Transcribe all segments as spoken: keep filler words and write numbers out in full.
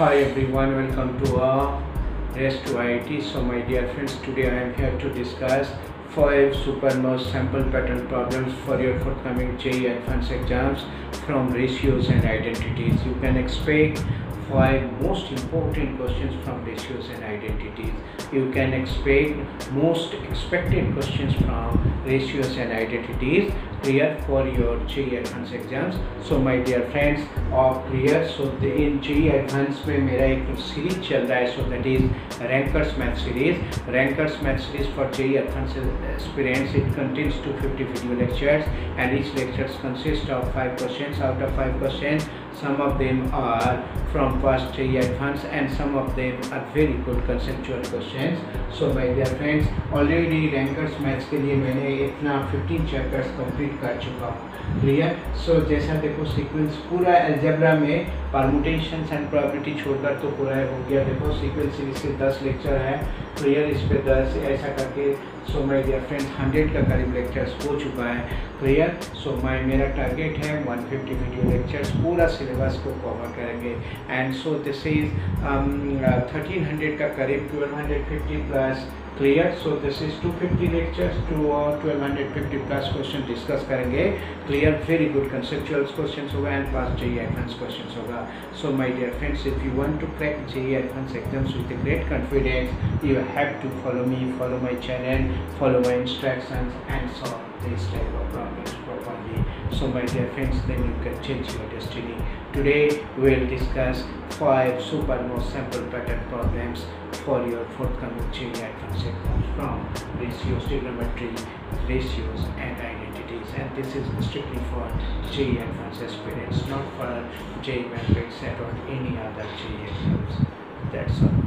Hi everyone, welcome to our Race I I T. So my dear friends, today I am here to discuss five supermost sample pattern problems for your forthcoming J E E Advanced exams from ratios and identities. You can expect five most important questions from ratios and identities. You can expect most expected questions from ratios and identities clear for your J E E Advanced exams. So my dear friends, all clear. So the, in J E E Advanced में मेरा एक series चल रहा है, so that is Ranker's Math Series. Ranker's Math Series for J E E Advanced aspirants. It contains two hundred fifty video lectures, and each lectures consist of five questions. Out of five questions, some of them are from past J E E Advanced, and some of them are very good conceptual questions. So my dear friends, already Ranker's Maths के लिए मैंने इतना fifteen chapters complete कर चुका हूँ, clear. सो जैसा देखो sequence पूरा अलजेब्रा में परम्यूटेशंस एंड प्रोबेबिलिटी छोड़कर तो पूरा हो गया. देखो सीक्वेंस सीरीज के दस लेक्चर है, क्लियर. इस पर दस ऐसा करके so my dear friends hundred का करीब लेक्चर्स हो चुका है, क्लियर. सो माय मेरा टारगेट है one hundred fifty video lectures पूरा सिलेबस को कवर करेंगे. And so this is thirteen hundred का करीब twelve fifty plus, clear. So this is two hundred fifty lectures too और twelve fifty plus question discuss करेंगे, clear. Very good conceptual question होगा and past J E E Advanced question होगा. So my dear friends, if you want to crack J E E Advanced exams with great confidence, you have to follow me, follow my channel, follow my instructions, and solve this type of problems properly. So my dear friends, then you can change your destiny. Today we will discuss five supermost sample pattern problems for your forthcoming J E E Advanced exams from ratios, trigonometry, ratios and identities. And this is strictly for J E E Advanced aspirants, not for J E E Mathematics set or any other J E E exams. That's all.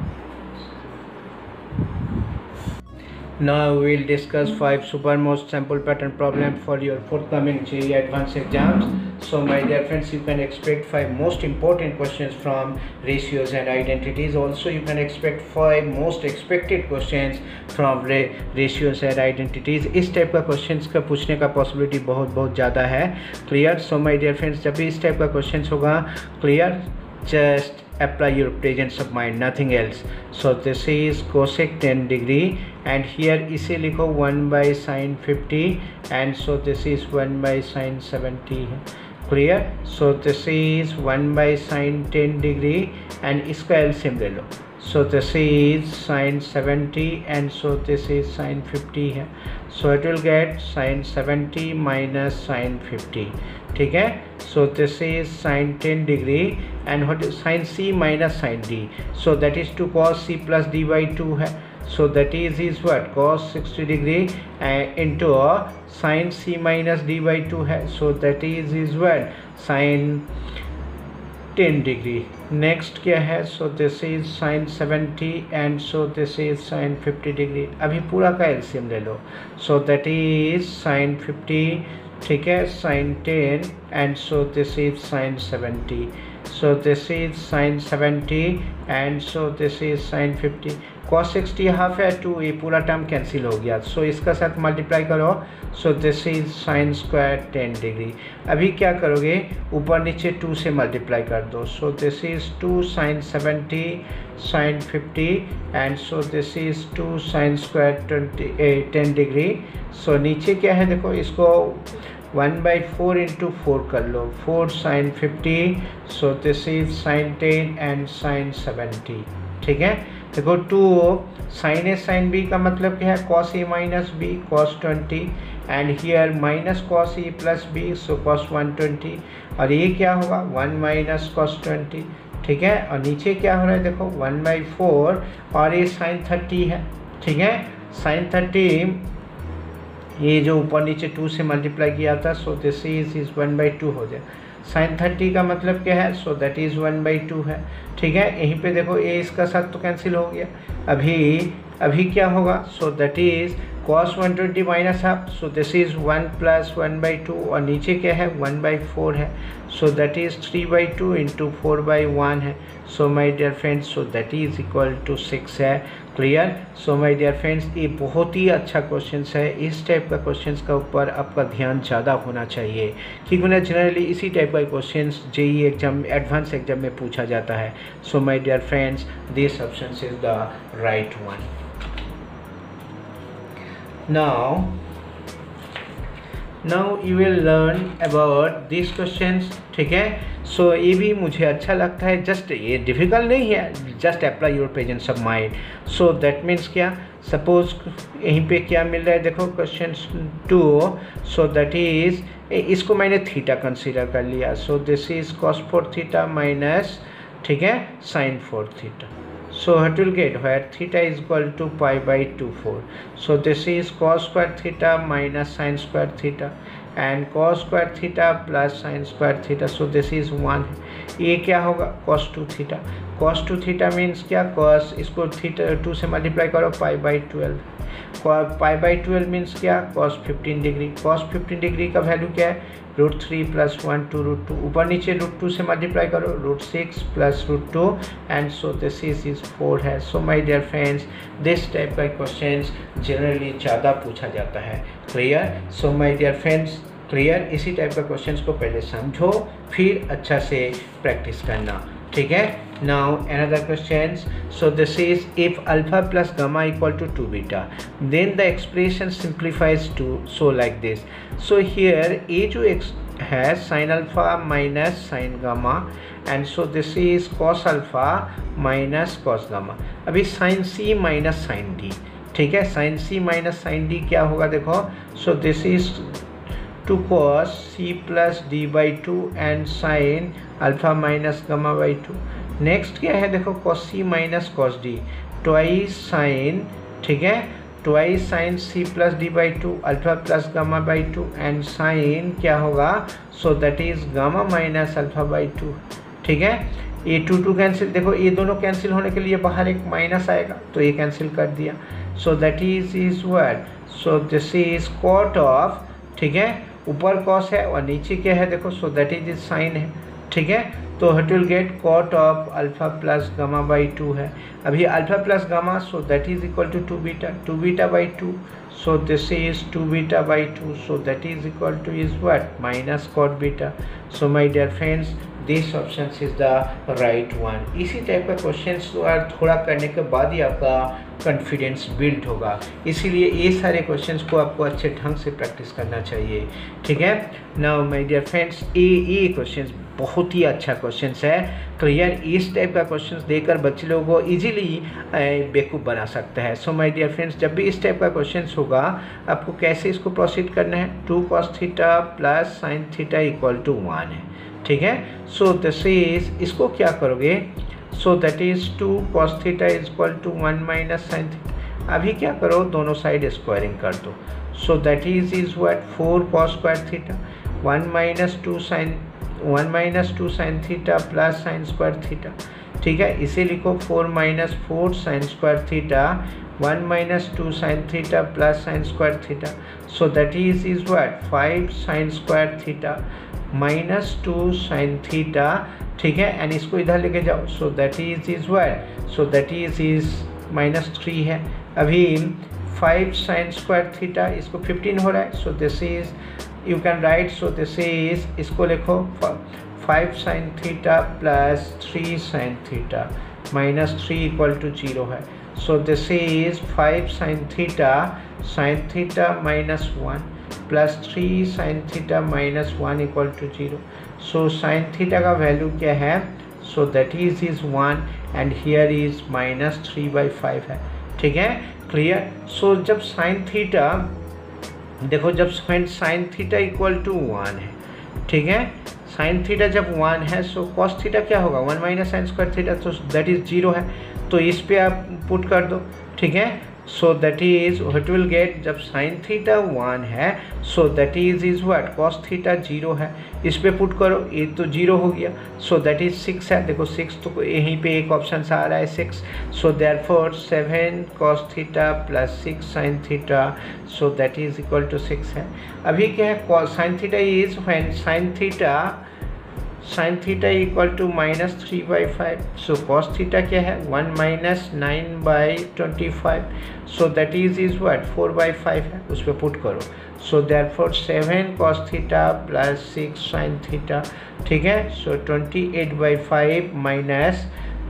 Now we will discuss five supermost sample pattern problem for your forthcoming J E E Advanced exams. So my dear friends, you can expect five most important questions from ratios and identities. Also you can expect five most expected questions from ratios and identities. इस type का questions का पूछने का possibility बहुत बहुत ज़्यादा है, clear. So my dear friends, जब भी इस टाइप का questions होगा, clear, just apply your presence of mind, nothing else. So this is cosec ten degree, and here इसे लिखो one by sine fifty, and so this is one by sine seventy, clear. So this is one by sine ten degree, and इसका LCM ले लो. So this is sine seventy, and so this is sine fifty है, so it will get sine seventy minus sine fifty, ठीक है. So this is sine ten degree, and what is sine c minus sine d, so that is two cos c plus d by two है, so that is is what cos sixty degree uh, into uh, sine c minus d by two है, so that is is what sine ten degree. Next क्या है, so this is sine seventy, and so this is sine fifty degree. अभी पूरा का LCM ले लो, so that is sine fifty, ठीक है, sine ten, and so this is sine seventy, so this is sine seventy, and so this is sine fifty. Cos sixty half है टू, ये पूरा टर्म कैंसिल हो गया, सो so, इसका साथ मल्टीप्लाई करो, so this is sine square ten degree. अभी क्या करोगे, ऊपर नीचे टू से मल्टीप्लाई कर दो, so this is two sine seventy sine fifty, and so this is two sine square twenty ten degree. So नीचे क्या है देखो, इसको one by four into four कर लो, four sine fifty, so this is sine ten and sine seventy, ठीक है. देखो two sine A sine B का मतलब क्या है, cos A minus B cos twenty, and here minus cos A plus B, so cos one twenty, और ये क्या होगा वन माइनस कॉस ट्वेंटी, ठीक है. और नीचे क्या हो रहा है देखो, वन बाई फोर, और ये साइन थर्टी है, ठीक है, साइन थर्टी, ये जो ऊपर नीचे टू से मल्टीप्लाई किया था, so this is is one by two हो जाए. साइन थर्टी का मतलब क्या है, so that is one by two है, ठीक है. यहीं पे देखो ए इसका साथ तो कैंसिल हो गया, अभी अभी क्या होगा, so that is cos one twenty minus half, so this is one plus one by two और नीचे क्या है one by four है, so that is three by two into four by one है, so my dear friends, so that is equal to six है, clear? So my dear friends, ये बहुत ही अच्छा क्वेश्चन है, इस टाइप का क्वेश्चन का ऊपर आपका ध्यान ज़्यादा होना चाहिए, क्योंकि ना जनरली इसी टाइप का question JEE exam advance exam में पूछा जाता है. So my dear friends, this option is the right one. Now, now you will learn about these questions, ठीक है? So ये भी मुझे अच्छा लगता है, just ये difficult नहीं है, just apply your presence of mind. So that means क्या? Suppose यहीं पे क्या मिल रहा है, देखो question two, so that is इसको मैंने theta consider कर लिया, so this is cos four theta minus, ठीक है, sin four theta. So what will get where theta is equal to pi by two four. So this is cos square theta minus sin square theta and cos square theta plus sin square theta. So this is one. ये क्या होगा cos two theta. Cos two theta means क्या cos इसको theta two से multiply करो pi by twelve. Cos pi by twelve means क्या cos fifteen degree. Cos fifteen degree का value क्या है root three plus one to root two. ऊपर नीचे root two से multiply करो root six plus root two and so this is is four है. So my dear friends, this type का questions generally ज़्यादा पूछा जाता है. Clear? So my dear friends, clear? इसी type का questions को पहले समझो, फिर अच्छा से practice करना. ठीक है? Now another questions. So this is if alpha plus gamma equal to two beta, then the expression simplifies to so like this. So here a to x has sin alpha minus sin gamma and so this is cos alpha minus cos gamma. अभी sin c minus sin d. ठीक है? Sin c minus sin d क्या होगा देखो? So this is two cos c plus d by two and sin alpha minus gamma by two. Next क्या है देखो cos c minus cos d twice sin, ठीक है, twice sin c plus d by two alpha plus gamma by two and sin क्या होगा so that is gamma minus alpha by two. ठीक है, ये two two कैंसिल, देखो ये दोनों कैंसिल होने के लिए बाहर एक माइनस आएगा तो ये कैंसिल कर दिया, so that is is what, so this is cot of, ठीक है, ऊपर cos है और नीचे क्या है देखो so that is is sin है. ठीक है, तो it will get cot of alpha plus gamma by two है. अभी alpha plus gamma so that is equal to two beta, two beta by two, so this is two beta by two, so that is equal to is what minus cot beta. So my dear friends, this option is the right one. इसी type का questions और थोड़ा करने के बाद ही आपका confidence build होगा, इसीलिए ये सारे questions को आपको अच्छे ढंग से practice करना चाहिए. ठीक है? Now my dear friends, ये ये questions बहुत ही अच्छा क्वेश्चंस है. क्लियर? इस टाइप का क्वेश्चंस देकर बच्चे लोगों को इजीली बेवकूफ़ बना सकता है. सो माय डियर फ्रेंड्स, जब भी इस टाइप का क्वेश्चंस होगा आपको कैसे इसको प्रोसीड करना है, two cos theta plus sine theta equal to one है. ठीक है, सो दिस इज इसको क्या करोगे so that is two cos theta is equal to one minus sine theta. अभी क्या करो दोनों साइड स्क्वायरिंग कर दो, so that is is what four cos square theta one minus two sine one minus two sine theta plus sine square theta. ठीक है, इसे लिखो four minus four sine square theta one minus two sine theta plus sine square theta, so that is is what five sine square theta minus two sine theta. ठीक है, and इसको इधर लेके जाओ, so that is is what so that is is minus three है. अभी five sine square theta इसको fifteen हो रहा है, so this is you can write, so this is इसको लिखो five sin theta plus three sin theta minus three equal to zero है, so this is five sin theta sin theta minus one plus three sin theta minus one equal to zero. so sin theta का value क्या है so that is is one and here is minus three by five है. ठीक है, clear? so जब sin theta देखो जब sin theta equal to one है, ठीक है, sin थीटा जब वन है सो so cos थीटा क्या होगा one minus sine square theta, तो दैट इज़ ज़ीरो है, तो इस पे आप पुट कर दो. ठीक है, so that is what will get, जब साइन थीटा वन है so that is is what cos theta zero है, इस पर पुट करो ये तो जीरो हो गया so that is सिक्स है, देखो सिक्स तो यहीं पे एक ऑप्शन आ रहा है six, so therefore seven cos theta plus six sin theta so that is equal to six है। अभी क्या है cos sin theta is when sin theta sin theta equal to minus three by five, so cos theta क्या है one minus nine by twenty five so that is is what four by five है, उस पर put करो so that four seven cos theta plus six sin theta, ठीक है so twenty eight by five minus,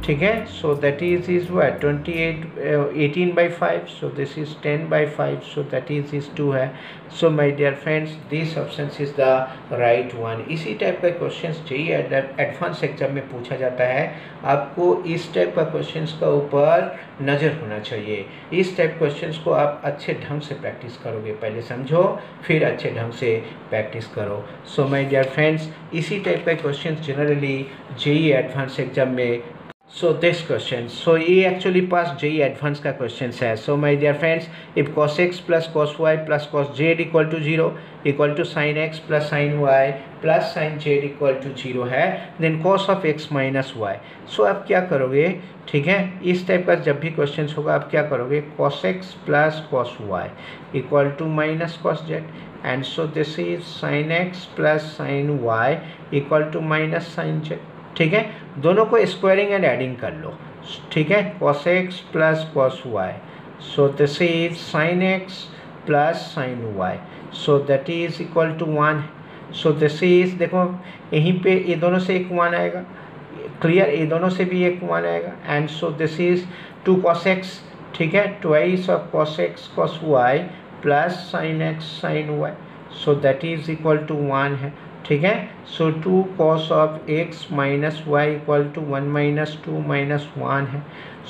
ठीक है so that is is what twenty eight eighteen by five so this is ten by five so that is is two है। So my dear friends this option is the right one. इसी type का question JEE advance exam में पूछा जाता है, आपको इस type का क्वेश्चन का ऊपर नज़र होना चाहिए, इस टाइप क्वेश्चन को आप अच्छे ढंग से प्रैक्टिस करोगे, पहले समझो फिर अच्छे ढंग से प्रैक्टिस करो। सो माय डियर फ्रेंड्स इसी टाइप का question generally JEE advance exam में, सो दिस क्वेश्चन सो ये एक्चुअली पास जेईई एडवांस का क्वेश्चन है। So my dear friends if cos x plus cos Y plus cos Z equal to zero equal to sine x plus sine Y plus sine Z equal to zero है, then cos of x minus Y, so आप क्या करोगे, ठीक है इस type का जब भी क्वेश्चन होगा आप क्या करोगे cos x plus cos Y equal to minus cos Z and so this is sine x plus sine Y equal to minus sine Z, ठीक है दोनों को स्क्वायरिंग एंड एडिंग कर लो, ठीक है cos x plus cos Y so this is sine x plus sine Y so that is equal to one, so this is देखो यहीं पे ये दोनों से एक वन आएगा, क्लियर ये दोनों से भी एक वन आएगा and so this is two cos x, ठीक है twice of cos x cos Y plus sine x sine Y so that is equal to one है, ठीक है so two cos of x minus Y equal to one minus two minus one है,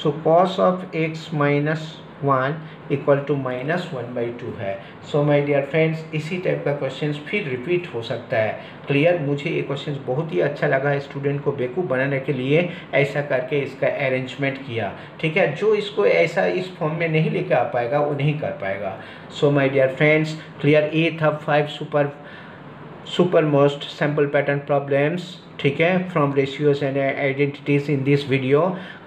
so cos of x minus one equal to minus one by two है। So my dear friends इसी type का questions फिर repeat हो सकता है, clear. मुझे ये क्वेश्चंस बहुत ही अच्छा लगा, स्टूडेंट को बेवकूफ़ बनाने के लिए ऐसा करके इसका अरेंजमेंट किया, ठीक है जो इसको ऐसा इस फॉर्म में नहीं लेके आ पाएगा वो नहीं कर पाएगा। So my dear friends clear ये था five super super most sample pattern problems, ठीक है from ratios and identities in this video,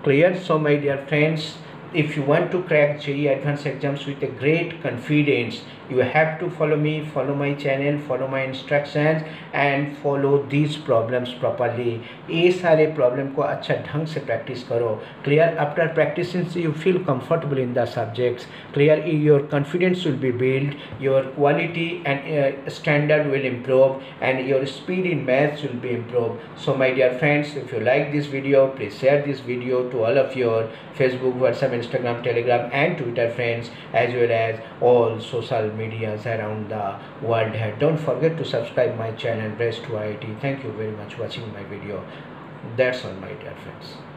clear. So my dear friends if you want to crack J E E advanced exams with a great confidence, you have to follow me, follow my channel, follow my instructions and follow these problems properly. ये सारे problem को अच्छा ढंग से practice करो, clear. After practicing you feel comfortable in the subjects, clear. Your confidence will be built, your quality and uh, standard will improve and your speed in maths will be improved. So my dear friends, if you like this video, please share this video to all of your Facebook, WhatsApp, Instagram, Telegram and Twitter friends, as well as all social medias around the world. Don't forget to subscribe my channel Race I I T. Thank you very much for watching my video. That's all my dear friends.